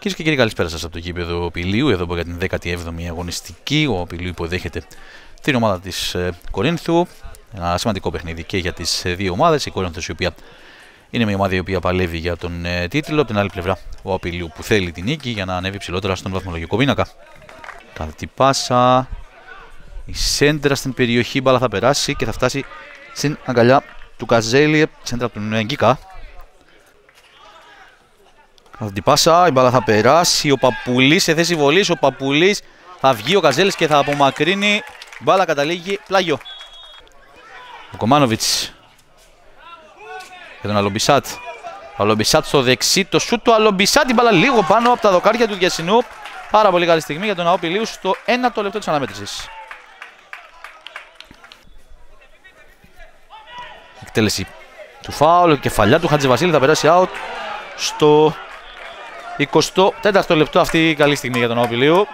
Κυρίες και κύριοι, καλησπέρα σας από το γήπεδο Πυλίου. Εδώ για την 17η αγωνιστική. Ο Πυλίου υποδέχεται την ομάδα της Κορίνθου. Ένα σημαντικό παιχνίδι και για τις δύο ομάδες. Η Κορίνθος, η οποία είναι μια ομάδα η οποία παλεύει για τον τίτλο. Από την άλλη πλευρά, ο Πυλίου που θέλει την νίκη για να ανέβει ψηλότερα στον βαθμολογικό πίνακα. Καλή πάσα. Η σέντρα στην περιοχή. Η μπάλα θα περάσει και θα φτάσει στην αγκαλιά του Καζέλια. Σέντρα από τον Κίκα. Την πάσα, η μπάλα θα περάσει, ο Παπουλής σε θέση βολής, ο Παπουλής θα βγει, ο Καζέλης και θα απομακρύνει, η μπάλα καταλήγει πλάγιο. Ο Κομάνοβιτς για τον Αλομπισάτη, ο Αλομπισάτη στο δεξί, το σούτ του Αλομπισάτη, η μπάλα λίγο πάνω από τα δοκάρια του Διασυνού. Πάρα πολύ καλή στιγμή για τον Α.Ο. Πύλιο στο 1ο λεπτό της αναμέτρησης. Εκτέλεση του φάουλ, κεφαλιά του Χατζεβασίλη, θα περάσει out στο 24ο λεπτό, αυτή η καλή στιγμή για τον Α.Ο. Πυλίου.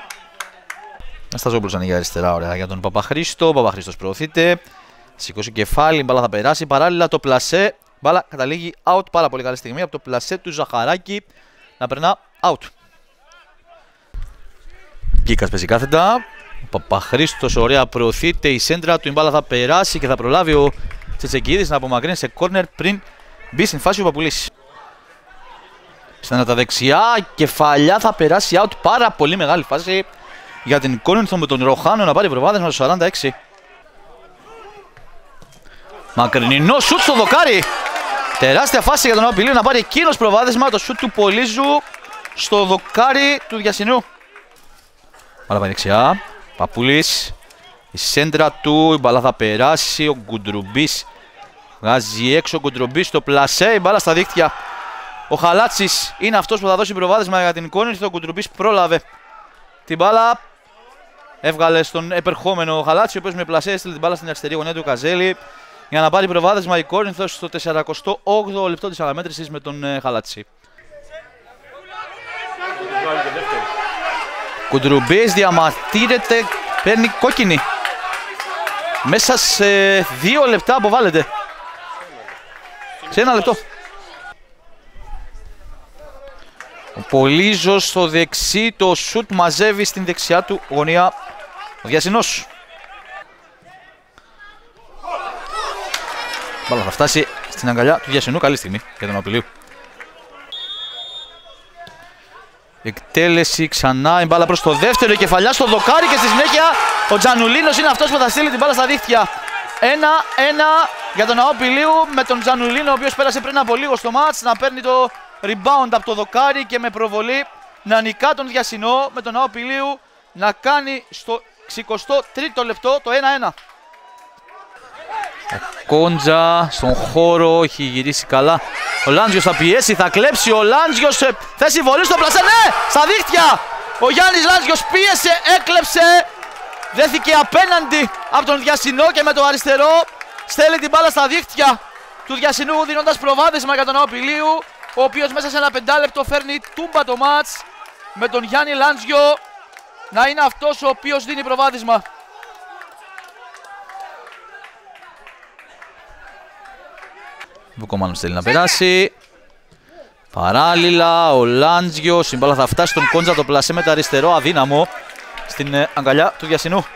Νασταζόπουλος ανοίγει αριστερά, ωραία για τον Παπαχρήστο. Ο Παπαχρήστος προωθείται. Σηκώσει κεφάλι, μπάλα θα περάσει. Παράλληλα το πλασέ. Μπάλα καταλήγει out. Πάρα πολύ καλή στιγμή από το πλασέ του Ζαχαράκη να περνά out. Κίκας παίζει κάθετα. Ο Παπαχρήστος, ωραία, προωθείται. Η σέντρα του, η μπάλα θα περάσει και θα προλάβει ο Τσετσικίδης να απομακρύνει σε κόρνερ πριν μπει στην φάση ο Παπουλής. Στα τα δεξιά, κεφαλιά θα περάσει out. Πάρα πολύ μεγάλη φάση για την Κόρινθο με τον Ροχάνο να πάρει προβάδισμα στο 46. Μακρινινό σουτ στο δοκάρι. Τεράστια φάση για τον Α.Ο. Πυλίου να πάρει εκείνος προβάδισμα. Το σουτ του Πολίζου στο δοκάρι του Διασυνού. Πάρα πάει δεξιά. Παπουλής. Η σέντρα του. Η μπαλά θα περάσει. Ο Κουντρουμπής βγάζει έξω. Ο Κουντρουμπής στο πλασέ. Η μπαλά στα δίχτυα. Ο Χαλάτσης είναι αυτός που θα δώσει προβάδισμα για την Κόρινθο. Ο Κουντρουμπής πρόλαβε την μπάλα. Έβγαλε στον επερχόμενο Χαλάτση, ο οποίος με πλασέ έστειλε την μπάλα στην αριστερή γωνιά του Καζέλη για να πάρει προβάδισμα η Κόρινθος στο 48ο λεπτό της αναμέτρησης με τον Χαλάτση. Κουντρουμπής διαμαρτύρεται, παίρνει κόκκινη. Μέσα σε 2 λεπτά αποβάλλεται. Σε 1 λεπτό. Ο Πολίζος στο δεξί, το σουτ μαζεύει στην δεξιά του γωνία ο Διασυνός. Μπάλα θα φτάσει στην αγκαλιά του Διασυνού, καλή στιγμή για τον Α.Ο. Πυλίου. Εκτέλεση ξανά, η μπάλα προς το δεύτερο, η κεφαλιά στο δοκάρι και στη συνέχεια ο Τζανουλίνος είναι αυτός που θα στείλει την μπάλα στα δίχτυα. 1-1 για τον Α.Ο. Πυλίου με τον Τζανουλίνο, ο οποίος πέρασε πριν από λίγο στο μάτς, να παίρνει το rebound από το δοκάρι και με προβολή να νικά τον Διασυνό, με τον Α.Ο. Πυλίου να κάνει στο 63ο λεπτό το 1-1. Κόντζα στον χώρο, έχει γυρίσει καλά. Ο Λάντζιος θα πιέσει, θα κλέψει. Ο Λάντζιος θέση βολή στο πλασέ. Ναι, στα δίχτυα. Ο Γιάννης Λάντζιος πίεσε, έκλεψε. Δέθηκε απέναντι από τον Διασυνό και με το αριστερό στέλνει την μπάλα στα δίχτυα του Διασυνού, δίνοντας προβάδισμα για τον Α.Ο. Πυλίου, ο οποίος μέσα σε 1 5 λεπτό φέρνει τούμπα το μάτς, με τον Γιάννη Λάντζιο να είναι αυτός ο οποίος δίνει προβάδισμα. Βουκομάνος θέλει να περάσει. Παράλληλα ο Λάντζιος, η μπάλα θα φτάσει στον Κόντζα, το πλασέ με τα αριστερό αδύναμο στην αγκαλιά του Διασυνού.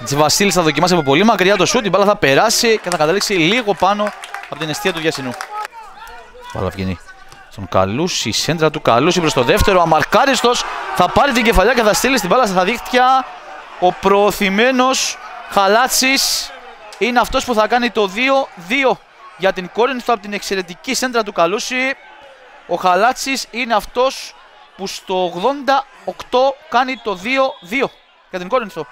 Βασίλης θα δοκιμάσει από πολύ μακριά το σούτ, η μπάλα θα περάσει και θα καταλήξει λίγο πάνω από την αιστεία του Διασυνού. Πάρα βγαίνει στον Καλούση, η σέντρα του Καλούση προς το δεύτερο, αμαρκάριστος θα πάρει την κεφαλιά και θα στείλει την μπάλα στα δίχτυα. Ο προωθημένος Χαλάτσης είναι αυτός που θα κάνει το 2-2 για την Κόρινθο από την εξαιρετική σέντρα του Καλούση. Ο Χαλάτσης είναι αυτός που στο 88 κάνει το 2-2 για την Κόρινθο.